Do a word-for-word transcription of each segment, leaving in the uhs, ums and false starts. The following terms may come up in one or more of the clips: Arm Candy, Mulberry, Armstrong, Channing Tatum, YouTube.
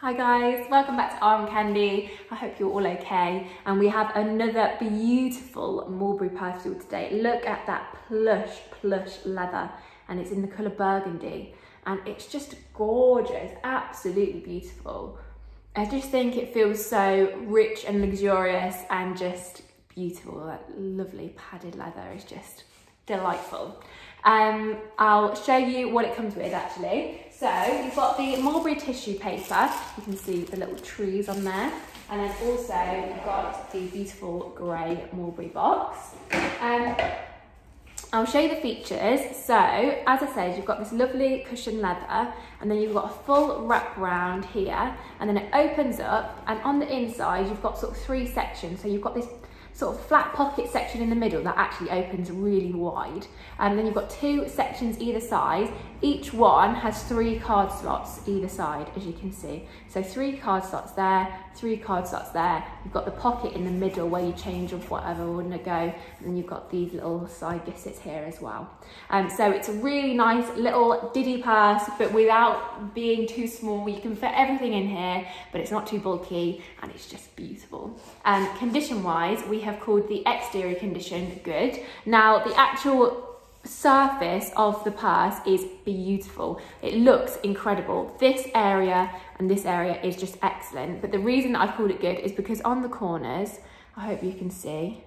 Hi guys, welcome back to Arm Candy. I hope you're all okay. And we have another beautiful mulberry purse today. Look at that plush, plush leather, and it's in the colour burgundy. And it's just gorgeous, absolutely beautiful. I just think it feels so rich and luxurious and just beautiful. That lovely padded leather is just delightful. Um, I'll show you what it comes with actually. So you've got the mulberry tissue paper, you can see the little trees on there, and then also you've got the beautiful grey mulberry box. Um, I'll show you the features. So as I said, you've got this lovely cushion leather, and then you've got a full wrap round here, and then it opens up, and on the inside you've got sort of three sections. So you've got this sort of flat pocket section in the middle that actually opens really wide, and then you've got two sections either side. Each one has three card slots either side, as you can see. So three card slots there, three card slots there. You've got the pocket in the middle where you change of whatever order to go, and then you've got these little side gussets here as well. Um, so it's a really nice little diddy purse, but without being too small. You can fit everything in here, but it's not too bulky, and it's just beautiful. And um, condition wise, we have have called the exterior condition good. Now the actual surface of the purse is beautiful. It looks incredible. This area and this area is just excellent. But the reason I've called it good is because on the corners, I hope you can see,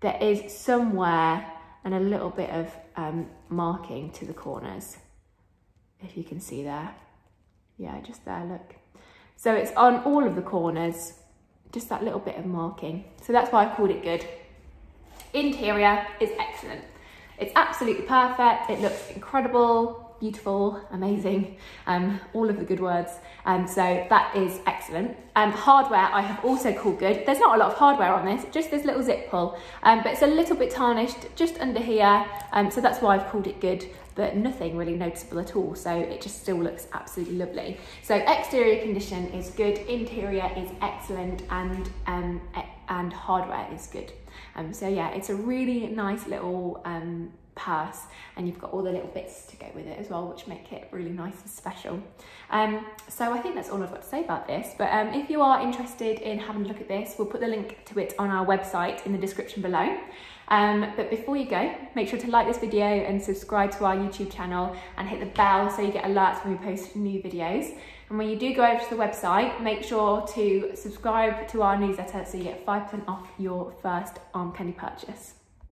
there is somewhere and a little bit of um, marking to the corners. If you can see there. Yeah, just there, look. So it's on all of the corners. Just that little bit of marking. So that's why I called it good. Interior is excellent. It's absolutely perfect. It looks incredible, beautiful, amazing, um, all of the good words. Um, so that is excellent. Um, hardware I have also called good. There's not a lot of hardware on this, just this little zip pull, um, but it's a little bit tarnished just under here. Um, so that's why I've called it good, but nothing really noticeable at all. So it just still looks absolutely lovely. So exterior condition is good, interior is excellent, and um, and hardware is good. Um, so yeah, it's a really nice little um, purse, and you've got all the little bits to go with it as well, which make it really nice and special. Um, so I think that's all I've got to say about this, but um, if you are interested in having a look at this, we'll put the link to it on our website in the description below. Um, but before you go, make sure to like this video and subscribe to our YouTube channel, and hit the bell so you get alerts when we post new videos. And when you do go over to the website, make sure to subscribe to our newsletter so you get five percent off your first Arm Candy purchase.